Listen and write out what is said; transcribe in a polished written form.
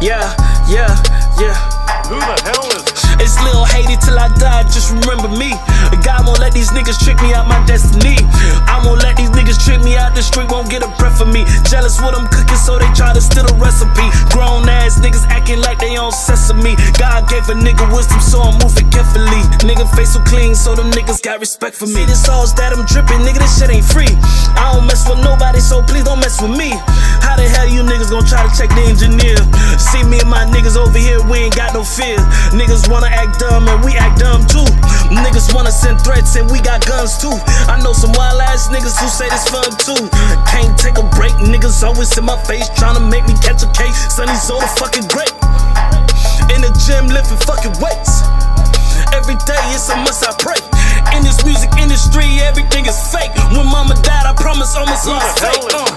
Yeah. Who the hell is it? It's Lil Haiti till I die, just remember me. God won't let these niggas trick me out my destiny. I won't let these niggas trick me out, the street won't get a breath of me. Jealous what I'm cooking, so they try to steal the recipe. Grown ass niggas acting like they on sesame. God gave a nigga wisdom, so I'm moving carefully. Nigga face so clean, so them niggas got respect for me. See the sauce that I'm dripping, nigga, this shit ain't free. I don't mess with nobody, so please don't mess with me. How the hell you niggas gon' try to check the engineer? See me and my niggas over here, we ain't got no fear. Niggas wanna act dumb and we act dumb too. Niggas wanna send threats and we got guns too. I know some wild ass niggas who say this fun too. Can't take a break, niggas always in my face tryna make me catch a case. Sunny Zoe fucking great. In the gym lifting fucking weights. Every day it's a must I pray. In this music industry everything is fake. When mama died I promise almost lost faith.